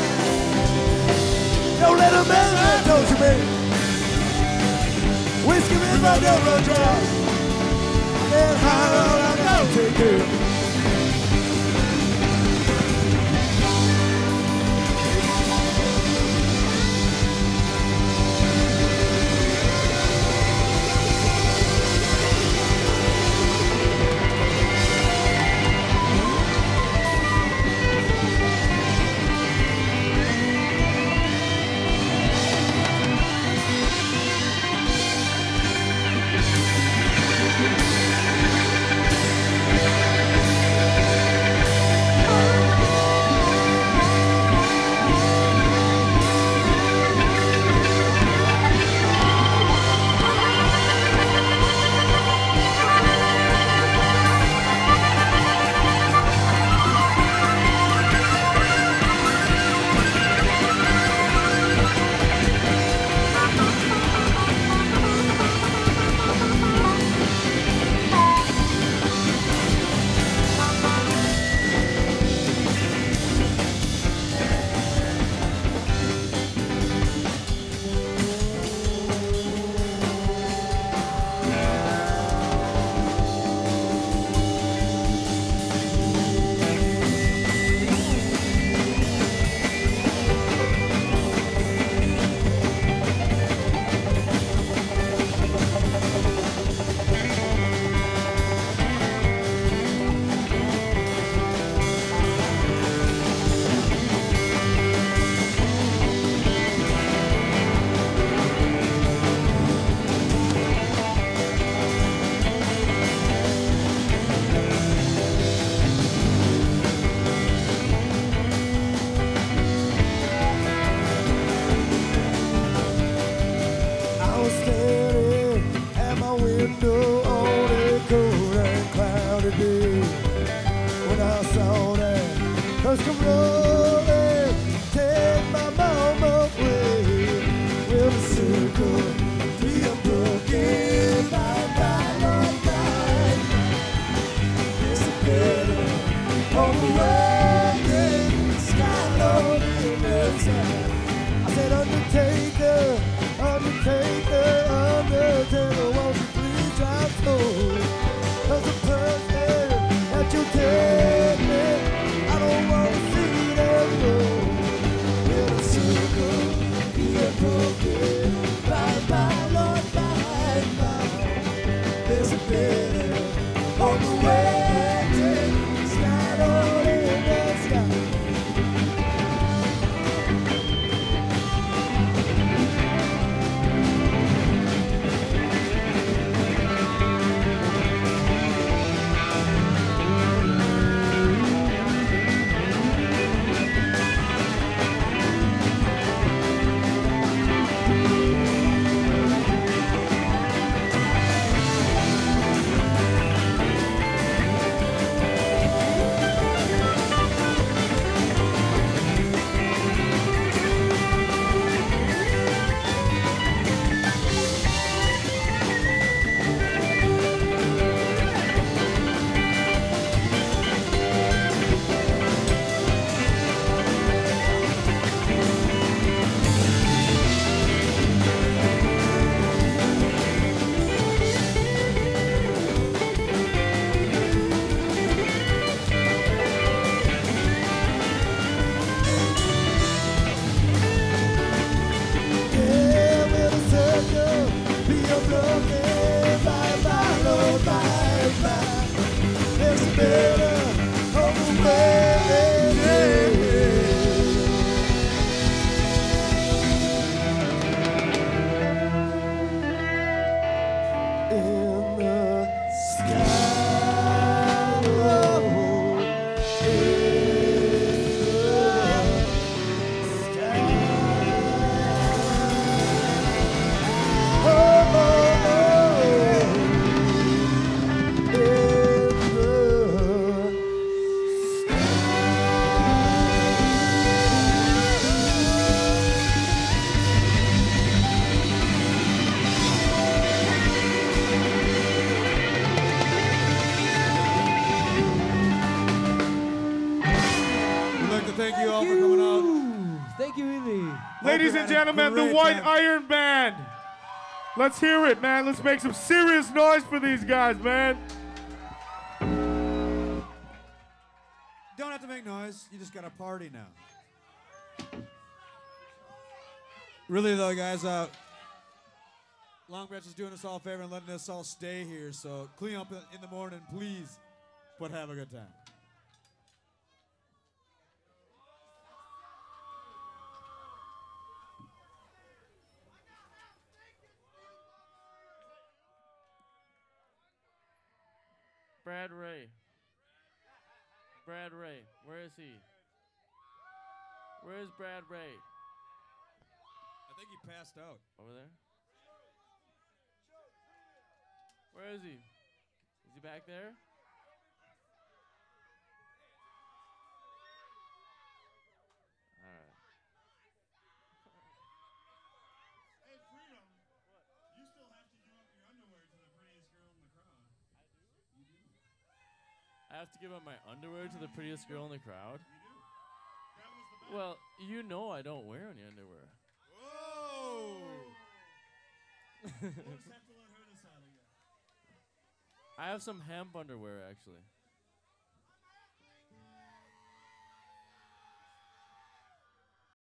Don't let them ever told you me. Whiskey in my double drop, and how I know to do. Ladies and gentlemen, the White Iron Band. Let's hear it, man. Let's make some serious noise for these guys, man. Don't have to make noise. You just got to party now. Really, though, guys, uh, Long Branch is doing us all a favor and letting us all stay here. So clean up in the morning, please, but have a good time. Brad Ray. Brad Ray. Where is he? Where is Brad Ray? I think he passed out. Over there? Where is he? Is he back there? All right. Hey, Freedom. What? You still have to give up your underwear to the prettiest girl in the crowd. I do? You do. I have to give up my underwear to the prettiest girl in the crowd? You do. That was the best. Well, you know I don't wear any underwear. Whoa! We'll just have to let her decide again. I have some hemp underwear, actually.